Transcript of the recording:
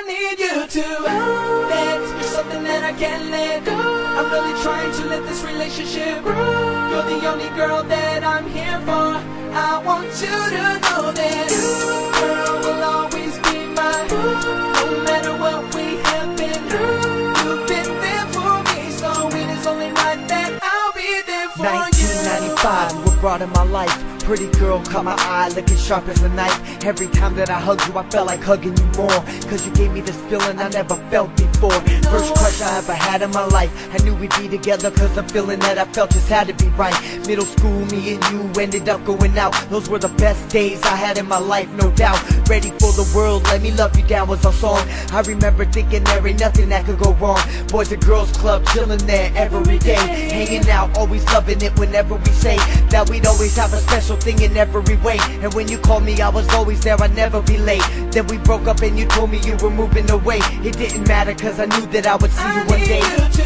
I need you to dance. You're something that I can't let go. I'm really trying to let this relationship grow. You're the only girl that I'm here for. I want you to know that you, girl, will always be mine. No matter what we have been through, you've been there for me, so it is only right that I'll be there for you. 1995, you were brought in my life. Pretty girl caught my eye, looking sharp as a knife. Every time that I hugged you, I felt like hugging you more, cause you gave me this feeling I never felt before. First crush I ever had in my life. I knew we'd be together cause the feeling that I felt just had to be right. Middle school, me and you ended up going out. Those were the best days I had in my life, no doubt. Ready for the world, let me love you down was our song. I remember thinking there ain't nothing that could go wrong. Boys and girls club, chilling there every day, hanging out, always loving it. Whenever we say that we'd always have a special thing in every way, and when you called me I was always there, I'd never be late. Then we broke up and you told me you were moving away. It didn't matter cause I knew that I would see you one day.